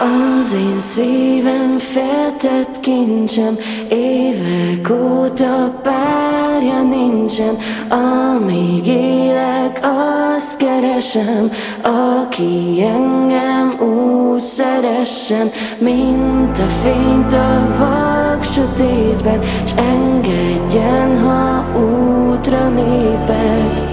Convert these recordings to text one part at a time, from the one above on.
Az én szívem feltett kincsem, évek óta párja nincsen. Amíg élek, azt keresem, aki engem úgy szeressen, mint a fényt a vak sötétben, s engedjen, ha útra néped.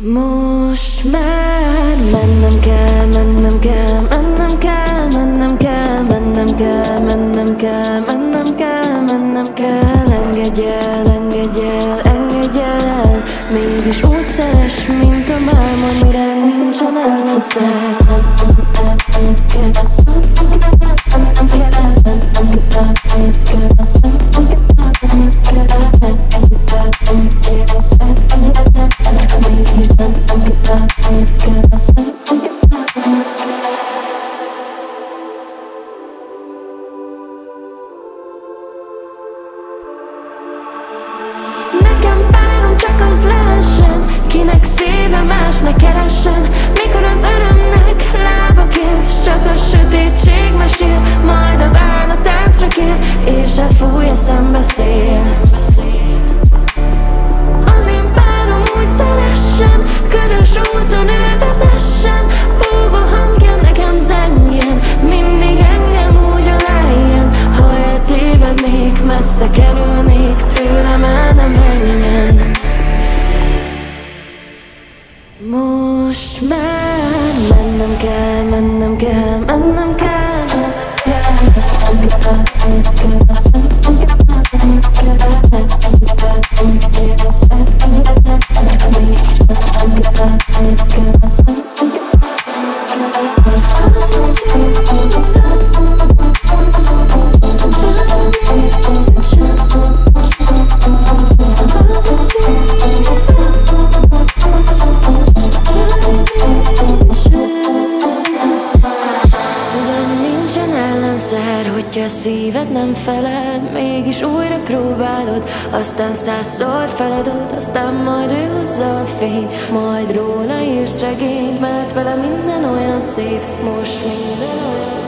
Most már mennem kell, mennem kell, mennem kell, mennem kell, mennem kell, mennem kell, mennem kell, mennem kell. Engedj el, engedj el, engedj el, mégis úgy szeress, mint a máma, mire nincsen ellenszer. Kinek szíve más ne keressen, mikor az örömnek lábak és csak a sötétség mesél, majd a bán a táncra kér, és elfúj a szembe szél. Az én párom úgy szeressen, körös úton ő vezessen, búgó hangja nekem zengjen, mindig engem úgy alájjen. Ha eltévednék, messze kerülnék, tőlem el nem menjen. Most már mennem kell, mennem kell, mennem kell, mennem szíved nem felel, mégis újra próbálod, aztán 100-szor feladod, aztán majd ő hozza a fényt, majd róla írsz regényt, mert vele minden olyan szép, most minden olyan szép.